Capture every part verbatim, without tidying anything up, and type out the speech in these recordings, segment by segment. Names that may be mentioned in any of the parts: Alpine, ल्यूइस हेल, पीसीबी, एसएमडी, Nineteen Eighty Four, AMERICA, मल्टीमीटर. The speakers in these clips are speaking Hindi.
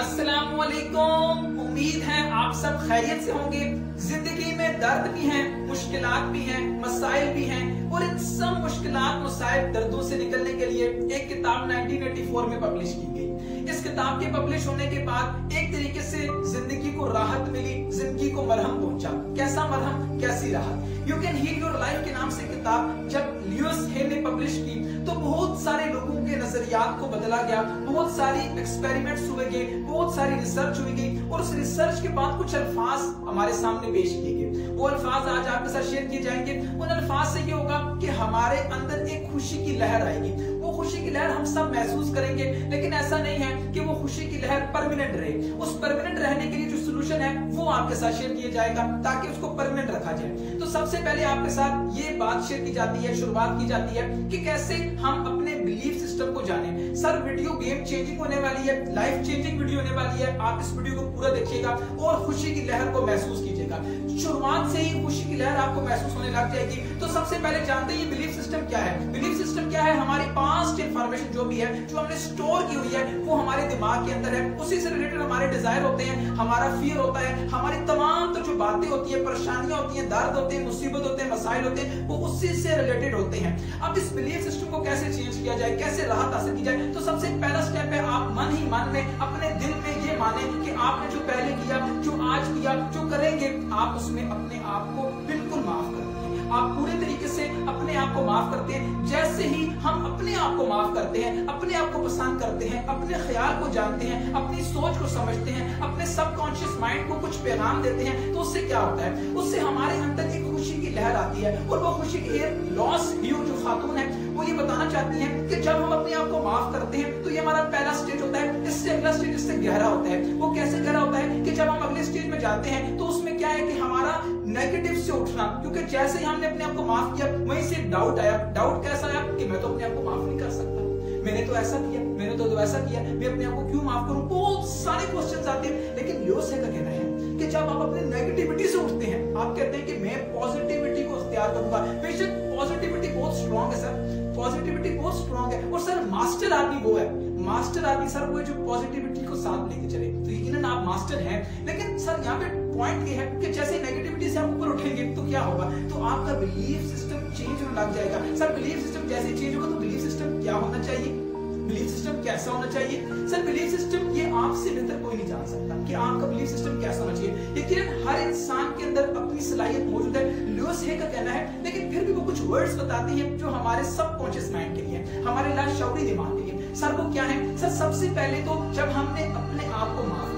अस्सलामुअलैकुम। उम्मीद है आप सब खैरियत से होंगे। जिंदगी में दर्द भी हैं, मुश्किलात भी हैं, मसाइल भी हैं, और इन सब मुश्किलात मसाइल दर्दों से निकलने के लिए एक किताब नाइनटीन एटी फोर में पब्लिश की गई। इस किताब के पब्लिश होने के बाद एक तरीके से जिंदगी को राहत मिली, जिंदगी को मरहम पहुंचा। कैसा मरहम, कैसी राहत। You can heal your life के नाम से किताब जब ल्यूइस हेल ने पब्लिश की तो बहुत सारे लोगों के नजरियात को बदला गया, बहुत सारी एक्सपेरिमेंट्स हुए गए, बहुत सारी रिसर्च हुई गई, और उस रिसर्च के बाद कुछ अल्फाज हमारे सामने पेश किए गए। वो अल्फाज आज आपके साथ शेयर किए जाएंगे। उन अल्फाज से ये होगा कि हमारे अंदर एक खुशी की लहर आएगी। वो खुशी की लहर हम सब महसूस करेंगे, लेकिन ऐसा नहीं है कि वो खुशी की लहर परमानेंट रहे। उस परमानेंट रहने के लिए जो सलूशन है वो आपके साथ शेयर किया जाएगा ताकि उसको परमानेंट रखा जाए। तो सबसे पहले आपके साथ ये बात शेयर की जाती है, शुरुआत की जाती है कि कैसे हम अपने बिलीफ सिस्टम को जाने। सर वीडियो गेम चेंजिंग होने वाली है, लाइफ चेंजिंग वीडियो होने वाली है। आप इस वीडियो को पूरा देखिएगा और खुशी की लहर को महसूस कीजिएगा। शुरुआत से ही खुशी की लहर आपको महसूस होने लग जाएगी। तो सबसे पहले जानते हैं ये बिलीफ सिस्टम क्या है। बिलीफ सिस्टम क्या है? हमारी पास्ट इंफॉर्मेशन जो भी है, जो हमने स्टोर की हुई है, वो हमारे दिमाग के अंदर है। उसी से रिलेटेड हमारे डिजायर होते हैं, हमारा फियर होता है, हमारी तमाम तो जो बातें होती है, परेशानियां होती है, दर्द होते हैं, मुसीबत होते हैं, मसाइल होते हैं, वो उसी से रिलेटेड होते हैं। अब इस बिलीफ सिस्टम को कैसे चेंज किया जाए, कैसे राहत हासिल की जाए? तो सबसे पहला स्टेप है आप मन ही मन में, अपने दिल में ये माने कि आपने जो पहले किया, जो आज किया, जो करेंगे, आप उसमें अपने आप को बिल्कुल माफ करें। आप पूरे तरीके से अपने आप को माफ करते हैं। जैसे ही हम अपने आप को माफ करते हैं, अपने आप को पसंद करते हैं, अपने ख्याल को जानते हैं, अपनी सोच को समझते हैं, अपने सबकॉन्शियस माइंड को कुछ पैगाम देते हैं, तो उससे क्या होता है? उससे हमारे अंदर एक खुशी की लहर आती है। और वो खुशी की लॉस ड्यू जो खातून है वो ये बताना चाहती है कि जब हम अपने आप को माफ करते हैं तो ये हमारा पहला स्टेज होता है। इससे अगला स्टेज इससे गहरा होता है। वो कैसे गहरा होता है कि जब हम अगले स्टेज में जाते हैं तो उसमें क्या है कि हमारा नेगेटिव से उठना, क्योंकि जैसे ही हमने अपने आप को माफ किया वहीं से डाउट आया। डाउट कैसा आया कि मैं तो अपने आप को माफ नहीं कर सकता, मैंने तो ऐसा किया, मैंने तो ऐसा किया, मैं अपने आप को क्यों माफ करूं? बहुत सारे क्वेश्चंस आते हैं। लेकिन ल्यूइस हेल का कहना है कि जब आप अपने नेगेटिविटी से उठते हैं, आप कहते हैं कि मैं पॉजिटिविटी को इख्तियार करूंगा। बेशक पॉजिटिविटी बहुत स्ट्रांग है सर, पॉजिटिविटी बहुत स्ट्रांग है, और सर मास्टर आदमी वो है, मास्टर आदमी सर वो है जो पॉजिटिविटी को साथ लेके चले। तो यकीनन आप मास्टर हैं। लेकिन सर यहाँ पे पॉइंट ये है कि जैसे नेगेटिविटी से आप ऊपर उठेंगे तो क्या होगा? तो आपका बिलीफ सिस्टम चेंज होने लग जाएगा। सर बिलीफ सिस्टम जैसे चेंज होगा तो बिलीफ सिस्टम क्या होना चाहिए, बिलीफ सिस्टम कैसा होना चाहिए? सर बिलीफ सिस्टम ये आपसे बेहतर कोई नहीं जान सकता कि आपका बिलीफ सिस्टम कैसा होना चाहिए। लेकिन हर इंसान के अंदर अपनी सलाहियत मौजूद है, ल्यूइस हेल का कहना है। लेकिन फिर भी वो कुछ वर्ड्स बताती है जो हमारे सबकॉन्शियस माइंड के लिए, हमारे लाशऊरी दिमाग के लिए। सर वो क्या है? सर सबसे पहले तो जब हमने अपने आप को माफ,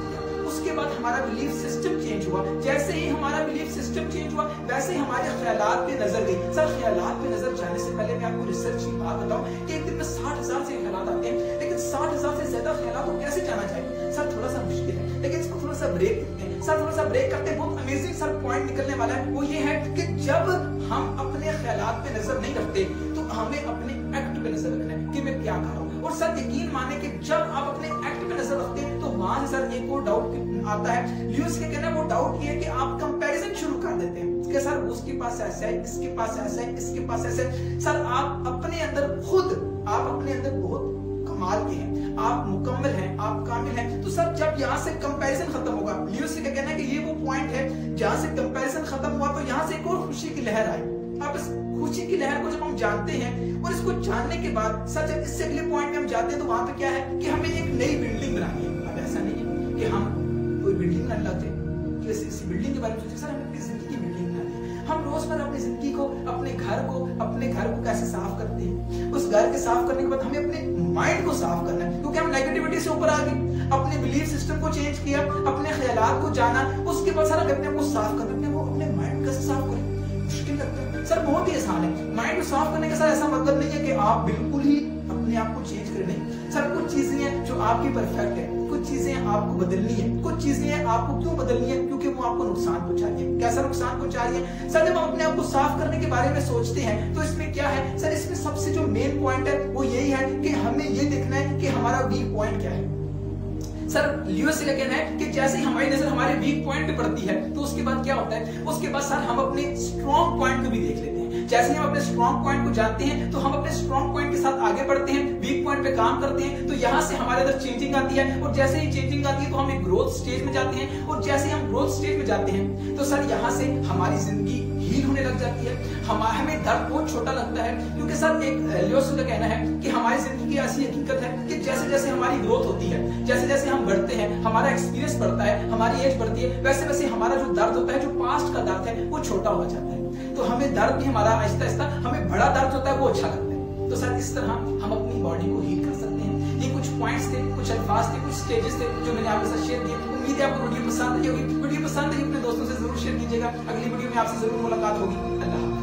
उसके बाद हमारा बिलीफ सिस्टम चेंज हुआ। जैसे ही हमारा बिलीफ सिस्टम चेंज हुआ वैसे ही हमारे ख्यालात पे नजर गई। सर ख्यालात पे नजर जाने से पहले मैं आपको रिसर्च की बात बताऊं कि एक दिन में साठ हजार से ख्यालात आते हैं, लेकिन साठ हजार से ज्यादा ख्यालात को कैसे जाना चाहिए? सर थोड़ा सा मुश्किल है, लेकिन इसको थोड़ा सा ब्रेक देते हैं। सर थोड़ा सा ब्रेक करते हैं, बहुत अमेजिंग सर पॉइंट निकलने वाला है। वो ये है कि जब हम अपने ख्यालात पे नजर नहीं रखते तो हमें अपने एक्ट पे नजर रखना है कि मैं क्या कर रहा हूँ। और सर यकीन माने कि जब आप अपने एक्ट पे नजर रखते हैं वहां से सर एक और डाउट आता है। ल्यूइस के कहना वो डाउट ये है कि आप कंपैरिजन शुरू कर देते हैं कि सर उसके पास ऐसा है, इसके पास ऐसा है, इसके पास ऐसा है। सर आप अपने अंदर खुद, आप अपने अंदर बहुत कमाल के हैं, आप मुकम्मल हैं, आप कामिल हैं। तो सर जब यहाँ से कंपैरिजन खत्म होगा, ल्यूइस का कहना है कि ये वो पॉइंट है जहाँ से कंपैरिजन खत्म हुआ तो यहाँ से एक और खुशी की लहर आई। अब इस खुशी की लहर को जब हम जानते हैं और इसको जानने के बाद सर जब इससे अगले पॉइंट में हम जाते हैं तो वहां पे क्या है कि हमें एक नई बिल्डिंग बनानी है। ऐसा नहीं है कि हम कोई बिल्डिंग बना लेते हैं, इस बिल्डिंग के बारे में सोचें। सर हमें अपनी जिंदगी की बिल्डिंग बनानी है। हम रोजमर्रा अपनी जिंदगी को, अपने घर को, अपने घर को कैसे साफ करते हैं, उस घर के साफ करने के बाद हमें अपने माइंड को साफ करना है, क्योंकि हम नेगेटिविटी से ऊपर आ गए, अपने बिलीफ सिस्टम को चेंज किया, अपने ख्यालात को जाना, उसके बाद सर अपने को साफ करना, अपने को अपने माइंड कैसे साफ करें। मुश्किल लगता है सर, बहुत ही आसान है। माइंड को साफ करने का सर ऐसा मतलब नहीं है कि आप बिल्कुल ही अपने आप को चेंज करें। नहीं सर, कुछ चीजें हैं जो आपकी परफेक्ट है, चीजें आपको बदलनी है, कुछ चीजें आपको क्यों बदलनी है? क्योंकि वो आपको नुकसान पहुंचा रही है। कैसा नुकसान पहुंचा रही है? सर जब हम अपने आप को साफ करने के बारे में सोचते हैं तो इसमें क्या है सर, इसमें सबसे जो मेन पॉइंट है वो यही है कि हमें ये देखना है कि हमारा वीक पॉइंट क्या है। सर यूएसए का कहना है कि जैसे हमारी नजर हमारे वीक पॉइंट पे पड़ती है तो उसके बाद क्या होता है, उसके बाद सर हम अपने स्ट्रॉन्ग पॉइंट को भी देख लेते हैं। जैसे हम अपने स्ट्रॉन्ग पॉइंट को जानते हैं तो हम अपने स्ट्रॉन्ग पॉइंट के साथ आगे बढ़ते हैं, वीक पॉइंट पे काम करते हैं, तो यहाँ से हमारे अंदर चेंजिंग आती है और जैसे ही चेंजिंग आती है तो हम एक ग्रोथ स्टेज में जाते हैं और जैसे हम ग्रोथ स्टेज में जाते हैं तो सर यहाँ से हमारी जिंदगी हील होने लग जाती है, हमारे हमें दर्द बहुत छोटा लगता है। क्योंकि सर एक लियोस का कहना है कि हमारी जिंदगी की ऐसी हकीकत है कि जैसे जैसे हमारी ग्रोथ होती है, जैसे जैसे हम बढ़ते हैं, हमारा एक्सपीरियंस बढ़ता है, हमारी एज बढ़ती है, वैसे वैसे हमारा जो दर्द होता है, जो पास्ट का दर्द है, वो छोटा हो जाता है। तो हमें दर्द भी हमारा आहिस्ता आहिस्ता हमें बड़ा दर्द होता है वो अच्छा लगता है। तो सर इस तरह हम अपनी बॉडी को हील कर सकते हैं। ये कुछ पॉइंट्स थे, कुछ अल्फाज थे, कुछ स्टेजेस थे जो मैंने आपके साथ शेयर किए। उम्मीद है आपको वीडियो पसंद आई होगी। वीडियो पसंद आई अपने दोस्तों से जरूर शेयर कीजिएगा। अगली वीडियो में आपसे जरूर मुलाकात होगी। अल्लाह।